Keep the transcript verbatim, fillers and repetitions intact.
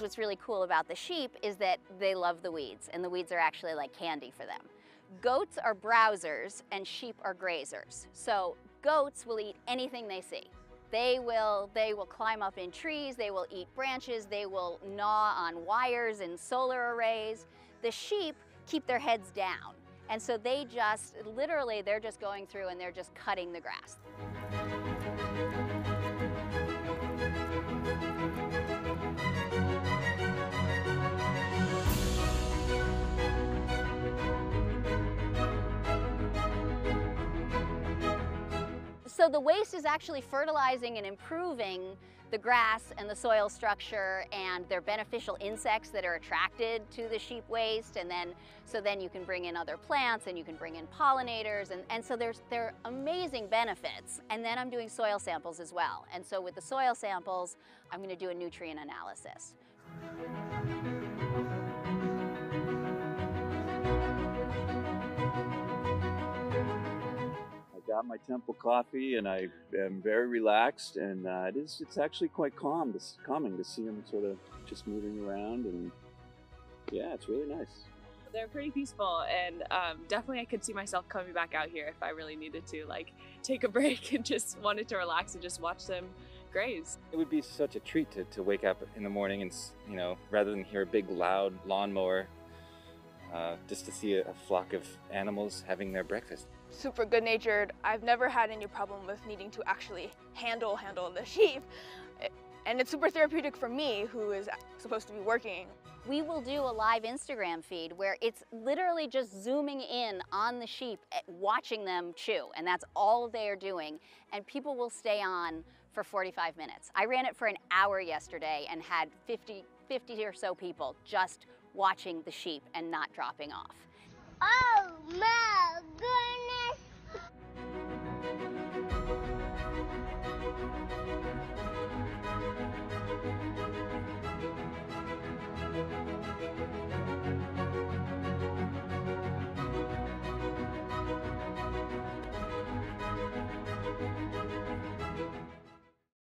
What's really cool about the sheep is that they love the weeds, and the weeds are actually like candy for them. Goats are browsers and sheep are grazers. So goats will eat anything they see. They will, they will climb up in trees, they will eat branches, they will gnaw on wires and solar arrays. The sheep keep their heads down. And so they just, literally, they're just going through and they're just cutting the grass. So the waste is actually fertilizing and improving the grass and the soil structure, and they're beneficial insects that are attracted to the sheep waste, and then so then you can bring in other plants and you can bring in pollinators, and, and so there's there are amazing benefits. And then I'm doing soil samples as well. And so with the soil samples, I'm going to do a nutrient analysis. Got my Temple coffee and I am very relaxed, and uh, it is, it's actually quite calm, it's calming to see them sort of just moving around, and yeah, it's really nice. They're pretty peaceful, and um, definitely I could see myself coming back out here if I really needed to like take a break and just wanted to relax and just watch them graze. It would be such a treat to, to wake up in the morning and, you know, rather than hear a big loud lawnmower, Uh, just to see a, a flock of animals having their breakfast. Super good-natured. I've never had any problem with needing to actually handle handle the sheep. It, and it's super therapeutic for me, who is supposed to be working. We will do a live Instagram feed where it's literally just zooming in on the sheep, watching them chew, and that's all they are doing. And people will stay on for forty-five minutes. I ran it for an hour yesterday and had fifty, fifty or so people just watching the sheep and not dropping off. Oh my goodness!